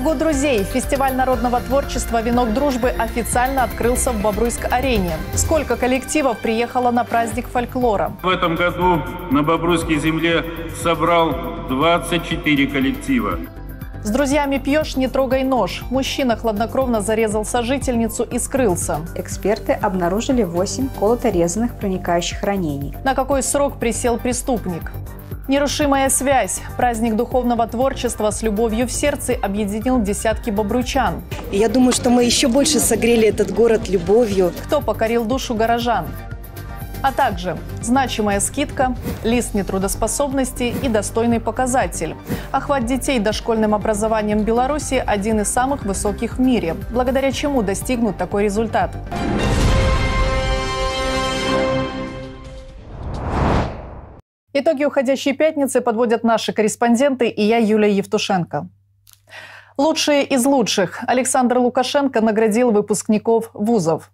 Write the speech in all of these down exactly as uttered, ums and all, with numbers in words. кругу друзей. Фестиваль народного творчества «Венок дружбы» официально открылся в Бобруйск-арене. Сколько коллективов приехало на праздник фольклора? В этом году на Бобруйской земле собрал двадцать четыре коллектива. С друзьями пьешь, не трогай нож. Мужчина хладнокровно зарезал сожительницу и скрылся. Эксперты обнаружили восемь колото-резаных проникающих ранений. На какой срок присел преступник? Нерушимая связь. Праздник духовного творчества с любовью в сердце объединил десятки бобруйчан. Я думаю, что мы еще больше согрели этот город любовью. Кто покорил душу горожан? А также значимая скидка, лист нетрудоспособности и достойный показатель. Охват детей дошкольным образованием Беларуси один из самых высоких в мире, благодаря чему достигнут такой результат. Итоги уходящей пятницы подводят наши корреспонденты и я, Юлия Евтушенко. Лучшие из лучших. Александр Лукашенко наградил выпускников вузов.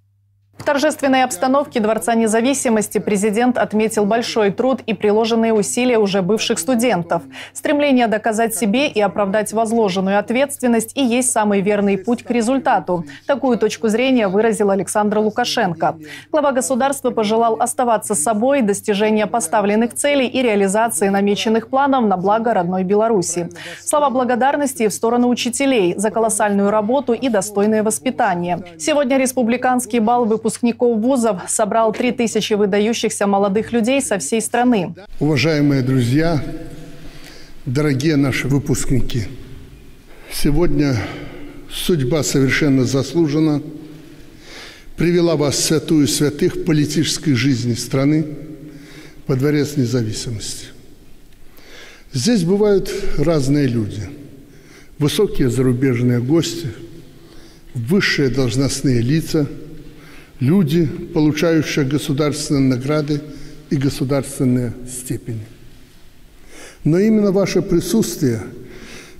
В торжественной обстановке Дворца независимости президент отметил большой труд и приложенные усилия уже бывших студентов. Стремление доказать себе и оправдать возложенную ответственность и есть самый верный путь к результату. Такую точку зрения выразил Александр Лукашенко. Глава государства пожелал оставаться собой, достижения поставленных целей и реализации намеченных планов на благо родной Беларуси. Слова благодарности в сторону учителей за колоссальную работу и достойное воспитание. Сегодня республиканский бал выпускников выпускников вузов собрал три тысячи выдающихся молодых людей со всей страны. Уважаемые друзья, дорогие наши выпускники, сегодня судьба совершенно заслуженно привела вас в святую святых политической жизни страны во Дворец независимости. Здесь бывают разные люди, высокие зарубежные гости, высшие должностные лица, люди, получающие государственные награды и государственные степени. Но именно ваше присутствие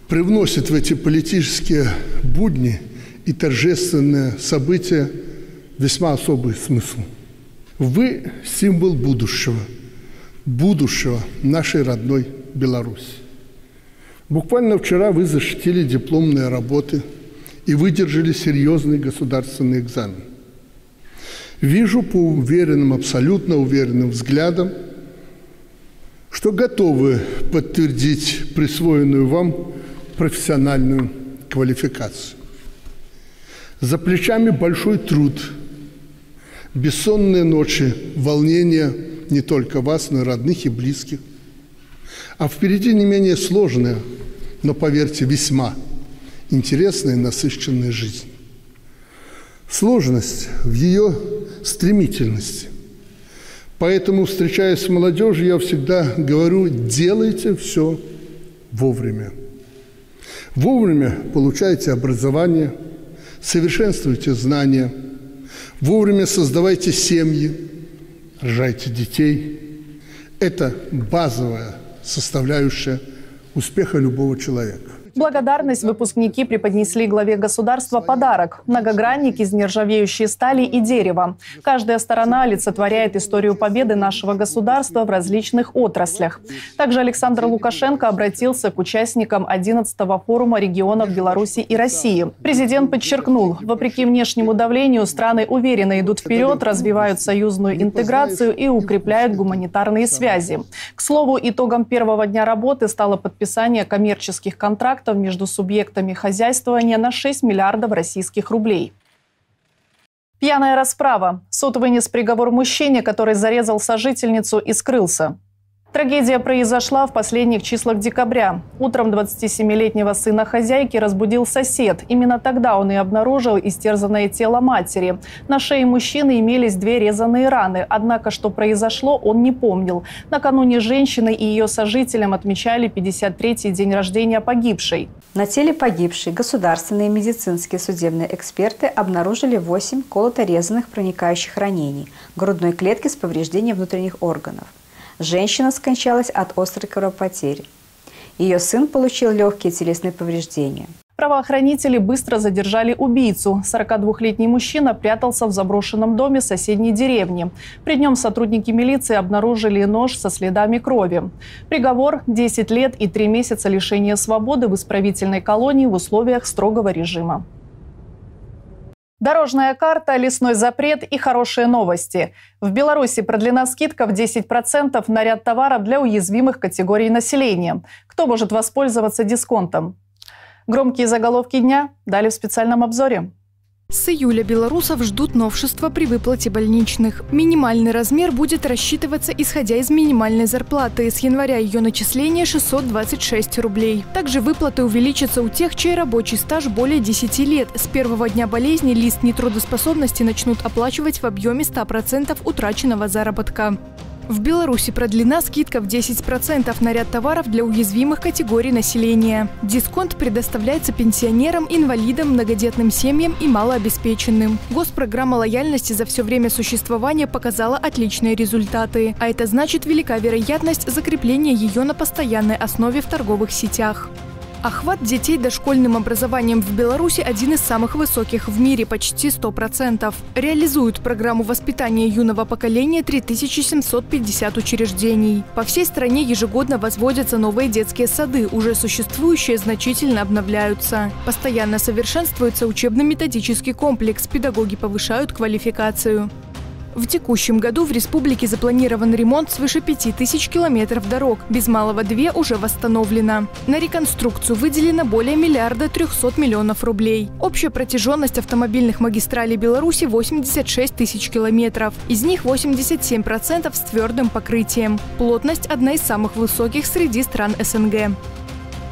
привносит в эти политические будни и торжественные события весьма особый смысл. Вы – символ будущего, будущего нашей родной Беларуси. Буквально вчера вы защитили дипломные работы и выдержали серьезный государственный экзамен. Вижу по уверенным, абсолютно уверенным взглядам, что готовы подтвердить присвоенную вам профессиональную квалификацию. За плечами большой труд, бессонные ночи, волнения не только вас, но и родных и близких. А впереди не менее сложная, но, поверьте, весьма интересная и насыщенная жизнь. Сложность в ее стремительности. Поэтому, встречаясь с молодежью, я всегда говорю: делайте все вовремя. Вовремя получайте образование, совершенствуйте знания, вовремя создавайте семьи, рожайте детей. Это базовая составляющая успеха любого человека. Благодарность выпускники преподнесли главе государства подарок – многогранник из нержавеющей стали и дерева. Каждая сторона олицетворяет историю победы нашего государства в различных отраслях. Также Александр Лукашенко обратился к участникам одиннадцатого форума регионов Беларуси и России. Президент подчеркнул, вопреки внешнему давлению страны уверенно идут вперед, развивают союзную интеграцию и укрепляют гуманитарные связи. К слову, итогом первого дня работы стало подписание коммерческих контрактов между субъектами хозяйствования на шесть миллиардов российских рублей. Пьяная расправа. Суд вынес приговор мужчине, который зарезал сожительницу и скрылся. Трагедия произошла в последних числах декабря. Утром двадцатисемилетнего сына хозяйки разбудил сосед. Именно тогда он и обнаружил истерзанное тело матери. На шее мужчины имелись две резаные раны. Однако, что произошло, он не помнил. Накануне женщины и ее сожителям отмечали пятьдесят третий день рождения погибшей. На теле погибшей государственные медицинские судебные эксперты обнаружили восемь колото-резаных проникающих ранений грудной клетки с повреждением внутренних органов. Женщина скончалась от острой кровопотери. Ее сын получил легкие телесные повреждения. Правоохранители быстро задержали убийцу. сорокадвухлетний мужчина прятался в заброшенном доме соседней деревни. При нем сотрудники милиции обнаружили нож со следами крови. Приговор – десять лет и три месяца лишения свободы в исправительной колонии в условиях строгого режима. Дорожная карта, лесной запрет и хорошие новости. В Беларуси продлена скидка в десять процентов на ряд товаров для уязвимых категорий населения. Кто может воспользоваться дисконтом? Громкие заголовки дня далее в специальном обзоре. С июля белорусов ждут новшества при выплате больничных. Минимальный размер будет рассчитываться, исходя из минимальной зарплаты. С января ее начисление шестьсот двадцать шесть рублей. Также выплаты увеличатся у тех, чей рабочий стаж более десяти лет. С первого дня болезни лист нетрудоспособности начнут оплачивать в объеме ста процентов утраченного заработка. В Беларуси продлена скидка в десять процентов на ряд товаров для уязвимых категорий населения. Дисконт предоставляется пенсионерам, инвалидам, многодетным семьям и малообеспеченным. Госпрограмма лояльности за все время существования показала отличные результаты. А это значит, велика вероятность закрепления ее на постоянной основе в торговых сетях. Охват детей дошкольным образованием в Беларуси один из самых высоких в мире – почти сто процентов. Реализуют программу воспитания юного поколения три тысячи семьсот пятьдесят учреждений. По всей стране ежегодно возводятся новые детские сады, уже существующие значительно обновляются. Постоянно совершенствуется учебно-методический комплекс, педагоги повышают квалификацию. В текущем году в республике запланирован ремонт свыше пяти тысяч километров дорог. Без малого две уже восстановлено. На реконструкцию выделено более миллиарда трехсот миллионов рублей. Общая протяженность автомобильных магистралей Беларуси – восемьдесят шесть тысяч километров. Из них восемьдесят семь процентов с твердым покрытием. Плотность одна из самых высоких среди стран эс эн гэ.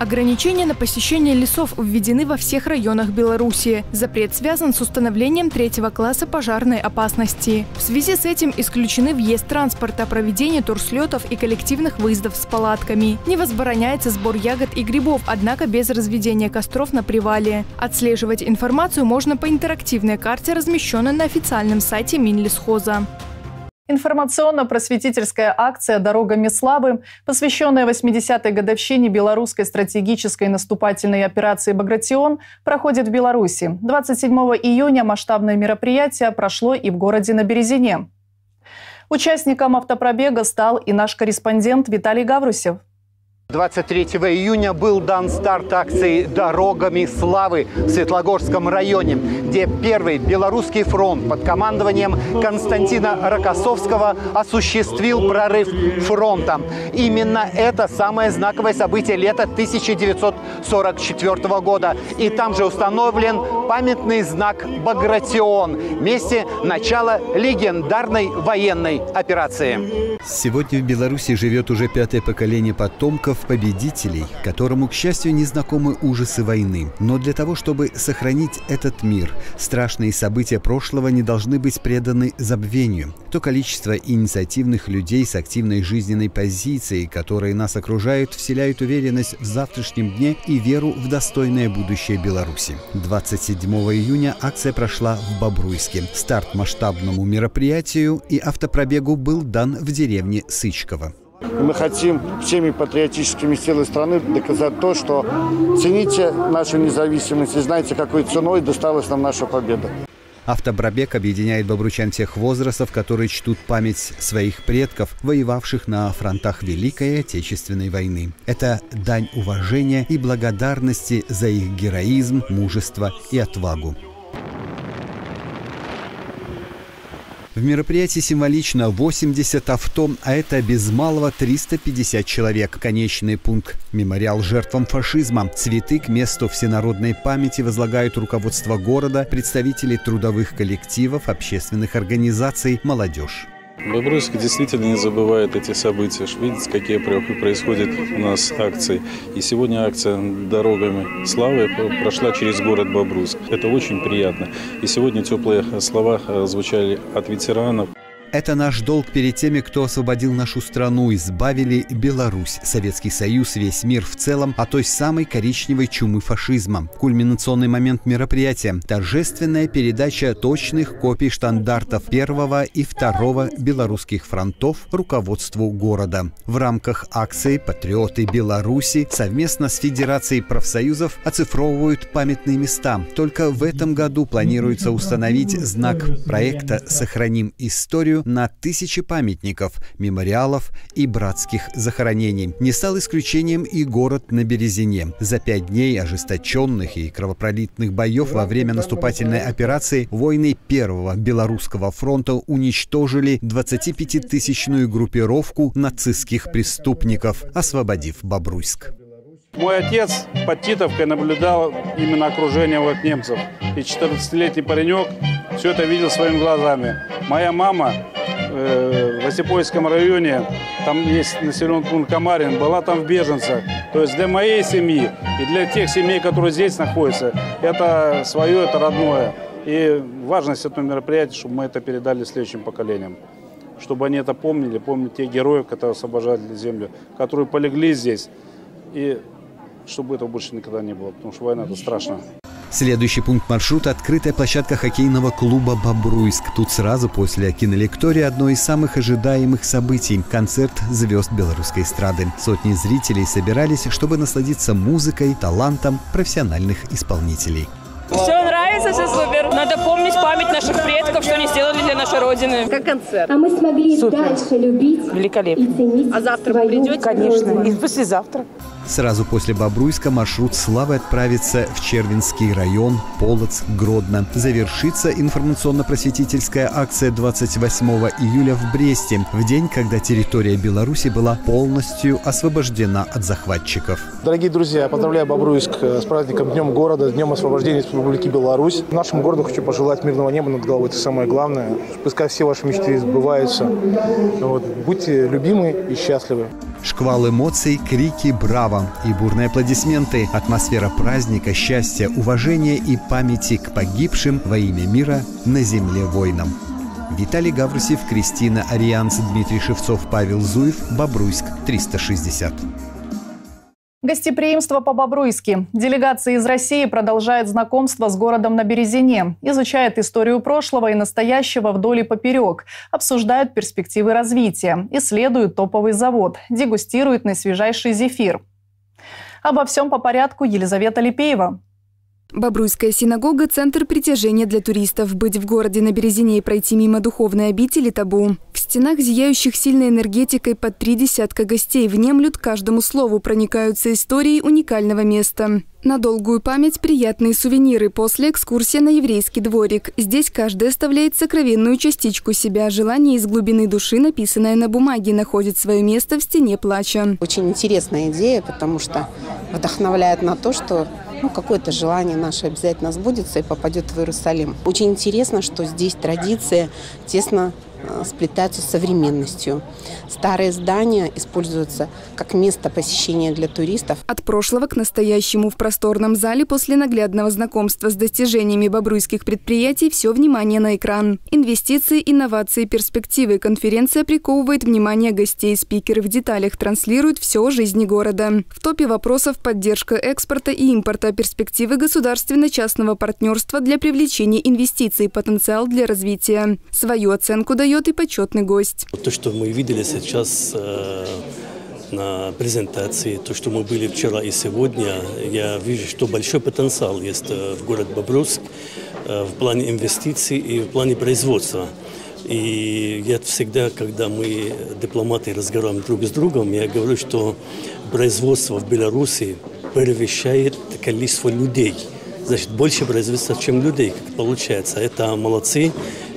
Ограничения на посещение лесов введены во всех районах Беларуси. Запрет связан с установлением третьего класса пожарной опасности. В связи с этим исключены въезд транспорта, проведение турслетов и коллективных выездов с палатками. Не возбраняется сбор ягод и грибов, однако без разведения костров на привале. Отслеживать информацию можно по интерактивной карте, размещенной на официальном сайте Минлесхоза. Информационно-просветительская акция «Дорогами славы», посвященная восьмидесятой годовщине белорусской стратегической наступательной операции «Багратион», проходит в Беларуси. двадцать седьмого июня масштабное мероприятие прошло и в городе на Березине. Участником автопробега стал и наш корреспондент Виталий Гаврусев. двадцать третьего июня был дан старт акции «Дорогами славы» в Светлогорском районе, где первый Белорусский фронт под командованием Константина Рокоссовского осуществил прорыв фронта. Именно это самое знаковое событие лета тысяча девятьсот сорок четвёртого года. И там же установлен памятный знак «Багратион» – месте начала легендарной военной операции. Сегодня в Беларуси живет уже пятое поколение потомков победителей, которому, к счастью, не знакомы ужасы войны. Но для того, чтобы сохранить этот мир, страшные события прошлого не должны быть преданы забвению. То количество инициативных людей с активной жизненной позицией, которые нас окружают, вселяют уверенность в завтрашнем дне и веру в достойное будущее Беларуси. двадцать седьмого июня акция прошла в Бобруйске. Старт масштабному мероприятию и автопробегу был дан в деревне Сычково. Мы хотим всеми патриотическими силами страны доказать то, что цените нашу независимость и знаете, какой ценой досталась нам наша победа. Автопробег объединяет бобручан всех возрастов, которые чтут память своих предков, воевавших на фронтах Великой Отечественной войны. Это дань уважения и благодарности за их героизм, мужество и отвагу. В мероприятии символично восемьдесят авто, а это без малого триста пятьдесят человек. Конечный пункт – мемориал жертвам фашизма. Цветы к месту всенародной памяти возлагают руководство города, представители трудовых коллективов, общественных организаций, молодежь. Бобруйск действительно не забывает эти события. Видите, какие происходят у нас акции. И сегодня акция «Дорогами славы» прошла через город Бобруйск. Это очень приятно. И сегодня теплые слова звучали от ветеранов. Это наш долг перед теми, кто освободил нашу страну, избавили Беларусь, Советский Союз, весь мир в целом от той самой коричневой чумы фашизма. Кульминационный момент мероприятия – торжественная передача точных копий штандартов первого и второго белорусских фронтов руководству города. В рамках акции «Патриоты Беларуси» совместно с Федерацией профсоюзов оцифровывают памятные места. Только в этом году планируется установить знак проекта «Сохраним историю» на тысячи памятников, мемориалов и братских захоронений. Не стал исключением и город на Березине. За пять дней ожесточенных и кровопролитных боев во время наступательной операции войны Первого Белорусского фронта уничтожили двадцатипятитысячную группировку нацистских преступников, освободив Бобруйск. Мой отец под Титовкой наблюдал именно окружение вот немцев. И четырнадцатилетний паренек все это видел своими глазами. Моя мама э, в Осипольском районе, там есть населенный пункт Камарин, была там в беженцах. То есть для моей семьи и для тех семей, которые здесь находятся, это свое, это родное. И важность этого мероприятия, чтобы мы это передали следующим поколениям. Чтобы они это помнили, помнили тех героев, которые освобождали землю, которые полегли здесь. И чтобы этого больше никогда не было, потому что война – это страшно. Следующий пункт маршрута – открытая площадка хоккейного клуба «Бобруйск». Тут сразу после кинолектории одно из самых ожидаемых событий – концерт звезд белорусской эстрады. Сотни зрителей собирались, чтобы насладиться музыкой, талантом профессиональных исполнителей. Все нравится, все супер. Надо помнить память наших предков, что они сделали для нашей Родины. Как концерт. А мы смогли супер. Дальше любить. Великолепно. И ценить. А завтра вы придете? Конечно. Родину. И послезавтра. Сразу после Бобруйска маршрут славы отправится в Червинский район, Полоцк, Гродно. Завершится информационно-просветительская акция двадцать восьмого июля в Бресте, в день, когда территория Беларуси была полностью освобождена от захватчиков. Дорогие друзья, поздравляю Бобруйск с праздником Днем города, Днем освобождения Республики Беларусь. Нашему городу хочу пожелать мирного неба над головой, это самое главное. Пускай все ваши мечты сбываются. Вот. Будьте любимы и счастливы. Шквал эмоций, крики, браво и бурные аплодисменты. Атмосфера праздника, счастья, уважения и памяти к погибшим во имя мира на земле воинам. Виталий Гаврусев, Кристина Арианс, Дмитрий Шевцов, Павел Зуев, Бобруйск, триста шестьдесят. Гостеприимство по-бобруйски. Делегация из России продолжает знакомство с городом на Березине, изучает историю прошлого и настоящего вдоль и поперек, обсуждают перспективы развития, исследуют топовый завод, дегустируют наисвежайший зефир. Обо всем по порядку Елизавета Лепеева. Бобруйская синагога – центр притяжения для туристов. Быть в городе на Березине и пройти мимо духовной обители – табу. В стенах, зияющих сильной энергетикой, под три десятка гостей внемлют каждому слову, проникаются историей уникального места. На долгую память приятные сувениры после экскурсии на еврейский дворик. Здесь каждый оставляет сокровенную частичку себя. Желание из глубины души, написанное на бумаге, находит свое место в стене плача. Очень интересная идея, потому что вдохновляет на то, что ну, какое-то желание наше обязательно сбудется и попадет в Иерусалим. Очень интересно, что здесь традиция тесно сплетаются с современностью. Старые здания используются как место посещения для туристов. От прошлого к настоящему в просторном зале после наглядного знакомства с достижениями бобруйских предприятий все внимание на экран. Инвестиции, инновации, перспективы. Конференция приковывает внимание гостей. Спикеры в деталях транслируют все о жизни города. В топе вопросов поддержка экспорта и импорта, перспективы государственно-частного партнерства для привлечения инвестиций, потенциал для развития. Свою оценку дает и почетный гость. То, что мы видели сейчас э, на презентации, то, что мы были вчера и сегодня, я вижу, что большой потенциал есть в город Бобруйск э, в плане инвестиций и в плане производства. И я всегда, когда мы, дипломаты, разговариваем друг с другом, я говорю, что производство в Беларуси превышает количество людей. Значит, больше производства, чем людей, как получается. Это молодцы.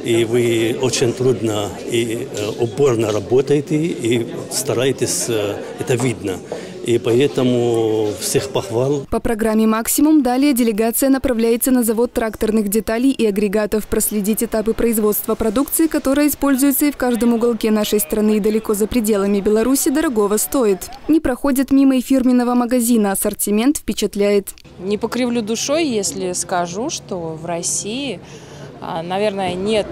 И вы очень трудно и упорно работаете, и стараетесь, это видно. И поэтому всех похвал. По программе «Максимум» далее делегация направляется на завод тракторных деталей и агрегатов. Проследить этапы производства продукции, которая используется и в каждом уголке нашей страны и далеко за пределами Беларуси, дорогого стоит. Не проходит мимо и фирменного магазина. Ассортимент впечатляет. Не покривлю душой, если скажу, что в России... Наверное, нет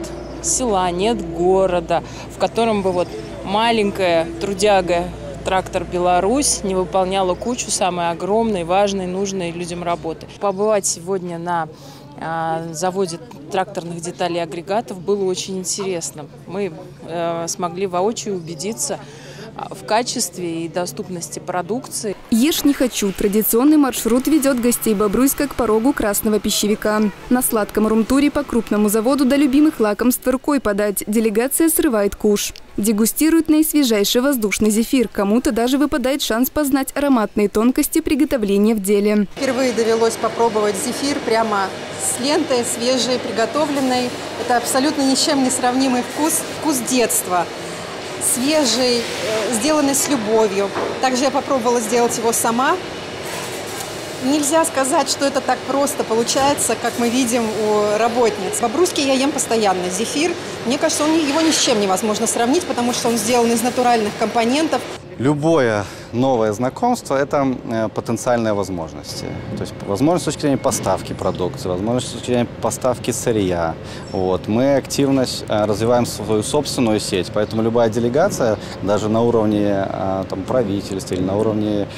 села, нет города, в котором бы вот маленькая трудяга «Трактор Беларусь» не выполняла кучу самой огромной, важной, нужной людям работы. Побывать сегодня на заводе тракторных деталей и агрегатов было очень интересно. Мы смогли воочию убедиться в качестве и доступности продукции. «Ешь не хочу» – традиционный маршрут ведет гостей Бобруйска к порогу красного пищевика. На сладком румтуре по крупному заводу до любимых лакомств рукой подать. Делегация срывает куш. Дегустируют наисвежайший воздушный зефир. Кому-то даже выпадает шанс познать ароматные тонкости приготовления в деле. Впервые довелось попробовать зефир прямо с лентой, свежей, приготовленной. Это абсолютно ни с чем не сравнимый вкус, вкус детства. Свежий, сделанный с любовью. Также я попробовала сделать его сама. Нельзя сказать, что это так просто получается, как мы видим у работниц. Бобруйский я ем постоянно. Зефир, мне кажется, он, его ни с чем невозможно сравнить, потому что он сделан из натуральных компонентов. Любое новое знакомство – это потенциальные возможности. То есть возможность с точки зрения поставки продукции, возможность с точки зрения поставки сырья. Вот. Мы активно развиваем свою собственную сеть, поэтому любая делегация, даже на уровне там, правительства или на уровне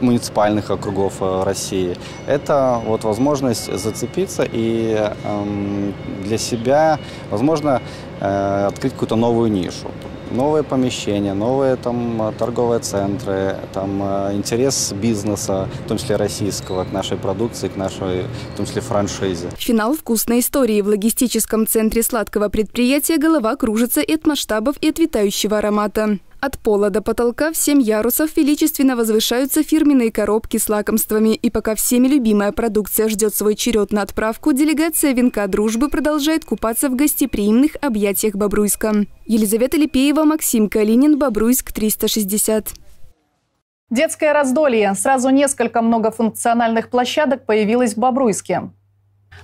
муниципальных округов России, это вот возможность зацепиться и эм, для себя, возможно, э, открыть какую-то новую нишу. Новые помещения, новые там, торговые центры, там, интерес бизнеса, в том числе российского, к нашей продукции, к нашей, в том числе, франшизе. Финал вкусной истории. В логистическом центре сладкого предприятия голова кружится и от масштабов, и от витающего аромата. От пола до потолка в семь ярусов величественно возвышаются фирменные коробки с лакомствами. И пока всеми любимая продукция ждет свой черед на отправку, делегация «Венка дружбы» продолжает купаться в гостеприимных объятиях Бобруйска. Елизавета Лепеева, Максим Калинин, Бобруйск, триста шестьдесят. Детское раздолье. Сразу несколько многофункциональных площадок появилось в Бобруйске.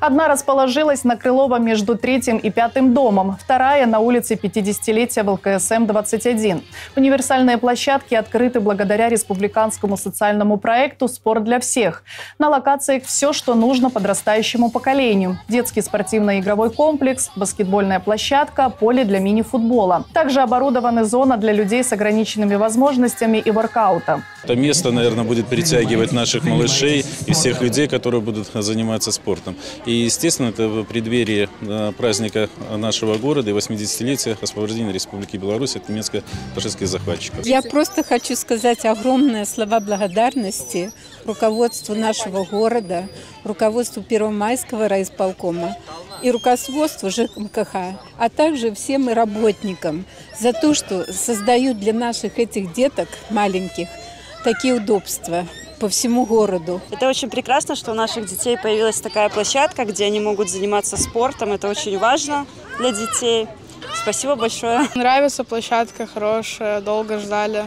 Одна расположилась на Крылова между третьим и пятым домом, вторая на улице пятидесятилетия в ЛКСМ двадцать один. Универсальные площадки открыты благодаря республиканскому социальному проекту «Спорт для всех». На локациях все, что нужно подрастающему поколению. Детский спортивно-игровой комплекс, баскетбольная площадка, поле для мини-футбола. Также оборудована зона для людей с ограниченными возможностями и воркаутом. Это место, наверное, будет притягивать наших малышей и всех людей, которые будут заниматься спортом. И, естественно, это в преддверии праздника нашего города и восьмидесятилетия освобождения Республики Беларусь от немецко-фашистских захватчиков. Я просто хочу сказать огромные слова благодарности руководству нашего города, руководству Первомайского райисполкома и руководству ЖКХ, а также всем и работникам за то, что создают для наших этих деток маленьких такие удобства по всему городу. Это очень прекрасно, что у наших детей появилась такая площадка, где они могут заниматься спортом. Это очень важно для детей. Спасибо большое. Нравится площадка, хорошая, долго ждали.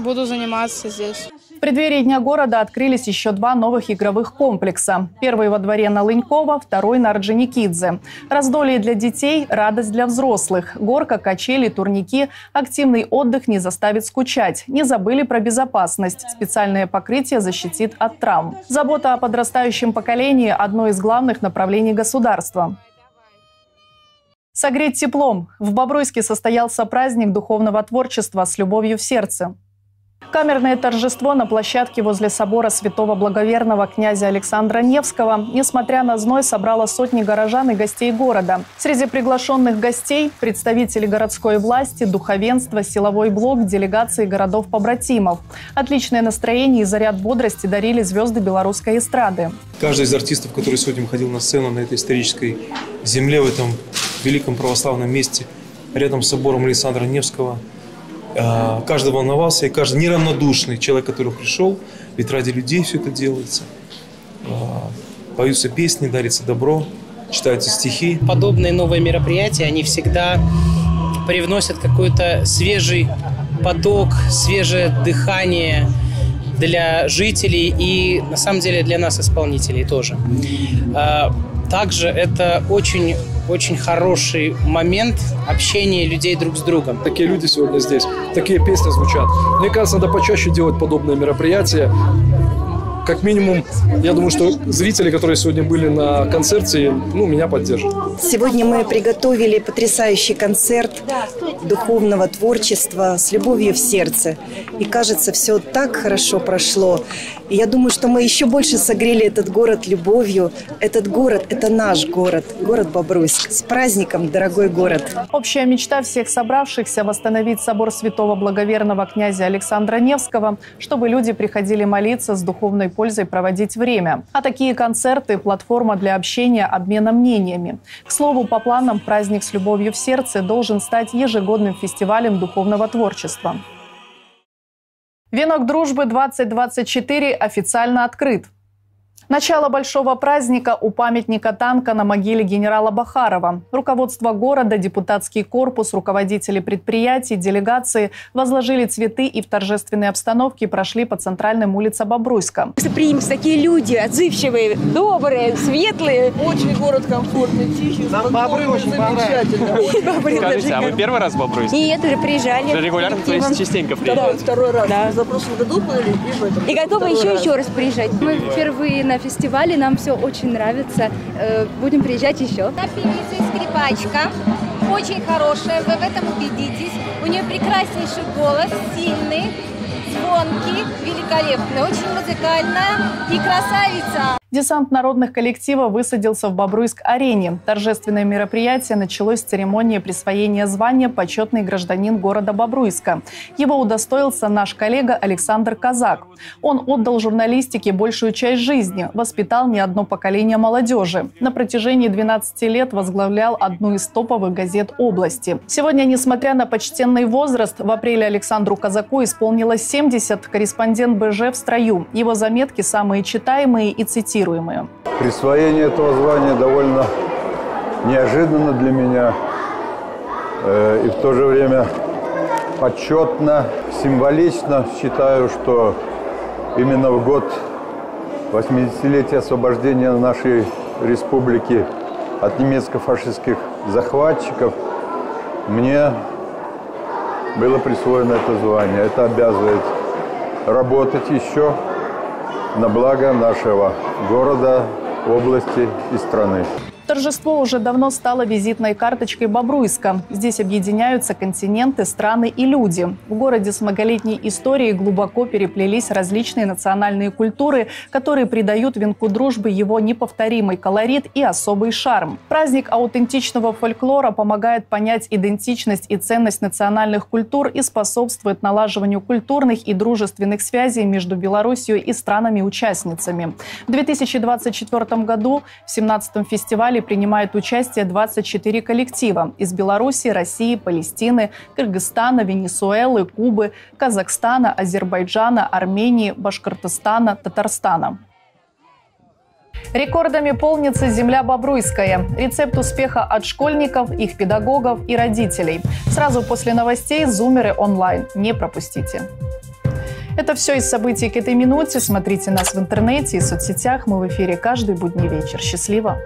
Буду заниматься здесь. В преддверии Дня города открылись еще два новых игровых комплекса. Первый во дворе на Лынькова, второй на Орджоникидзе. Раздолье для детей, радость для взрослых. Горка, качели, турники. Активный отдых не заставит скучать. Не забыли про безопасность. Специальное покрытие защитит от травм. Забота о подрастающем поколении – одно из главных направлений государства. Согреть теплом. В Бобруйске состоялся праздник духовного творчества «С любовью в сердце». Камерное торжество на площадке возле собора святого благоверного князя Александра Невского, несмотря на зной, собрало сотни горожан и гостей города. Среди приглашенных гостей – представители городской власти, духовенства, силовой блок, делегации городов-побратимов. Отличное настроение и заряд бодрости дарили звезды белорусской эстрады. Каждый из артистов, который сегодня выходил на сцену на этой исторической земле, в этом великом православном месте, рядом с собором Александра Невского, каждый волновался, и каждый неравнодушный человек, который пришел, ведь ради людей все это делается. Поются песни, дарится добро, читаются стихи. Подобные новые мероприятия, они всегда привносят какой-то свежий поток, свежее дыхание для жителей и, на самом деле, для нас, исполнителей, тоже. Также это очень... Очень хороший момент общения людей друг с другом. Такие люди сегодня здесь, такие песни звучат. Мне кажется, надо почаще делать подобные мероприятия. как минимум, я думаю, что зрители, которые сегодня были на концерте, ну, меня поддержат. Сегодня мы приготовили потрясающий концерт духовного творчества с любовью в сердце. И, кажется, все так хорошо прошло. И я думаю, что мы еще больше согрели этот город любовью. Этот город – это наш город, город Бобруйск. С праздником, дорогой город! Общая мечта всех собравшихся – восстановить собор святого благоверного князя Александра Невского, чтобы люди приходили молиться, с духовной пользой проводить время. А такие концерты – платформа для общения, обмена мнениями. К слову, по планам праздник с любовью в сердце должен стать ежегодным фестивалем духовного творчества. Венок дружбы двадцать двадцать четыре официально открыт. Начало большого праздника у памятника танка на могиле генерала Бахарова. Руководство города, депутатский корпус, руководители предприятий, делегации возложили цветы и в торжественной обстановке прошли по центральным улицам Бобруйска. Примс, такие люди отзывчивые, добрые, светлые. Очень город комфортный, тихий. Нам Бобры очень замечательно. Скажите, а вы первый раз в Бобруйске? Нет, уже приезжали. Уже регулярно, то есть частенько приезжали? Да, второй раз. За прошлый год были и в этом. И готовы еще еще раз приезжать. Мы впервые на фестивале, нам все очень нравится. Будем приезжать еще. Та певица и скрипачка, очень хорошая, вы в этом убедитесь. У нее прекраснейший голос, сильный, звонкий, великолепный, очень музыкальная и красавица. Десант народных коллективов высадился в Бобруйск-арене. Торжественное мероприятие началось с церемонии присвоения звания «Почетный гражданин города Бобруйска». Его удостоился наш коллега Александр Казак. Он отдал журналистике большую часть жизни, воспитал не одно поколение молодежи. На протяжении двенадцати лет возглавлял одну из топовых газет области. Сегодня, несмотря на почтенный возраст, в апреле Александру Казаку исполнилось семьдесят, корреспондент БЖ в строю. Его заметки самые читаемые и цитируемые. Присвоение этого звания довольно неожиданно для меня и в то же время почетно, символично. Считаю, что именно в год восьмидесятилетия освобождения нашей республики от немецко-фашистских захватчиков мне было присвоено это звание. Это обязывает работать еще на благо нашего города, области и страны. Торжество уже давно стало визитной карточкой Бобруйска. Здесь объединяются континенты, страны и люди. В городе с многолетней историей глубоко переплелись различные национальные культуры, которые придают венку дружбы его неповторимый колорит и особый шарм. Праздник аутентичного фольклора помогает понять идентичность и ценность национальных культур и способствует налаживанию культурных и дружественных связей между Белоруссией и странами-участницами. В две тысячи двадцать четвёртом году в семнадцатом фестивале принимает участие двадцать четыре коллектива из Беларуси, России, Палестины, Кыргызстана, Венесуэлы, Кубы, Казахстана, Азербайджана, Армении, Башкортостана, Татарстана. Рекордами полнится земля Бобруйская. Рецепт успеха от школьников, их педагогов и родителей. Сразу после новостей «Зумеры онлайн». Не пропустите. Это все из событий к этой минуте. Смотрите нас в интернете и соцсетях. Мы в эфире каждый будний вечер. Счастливо!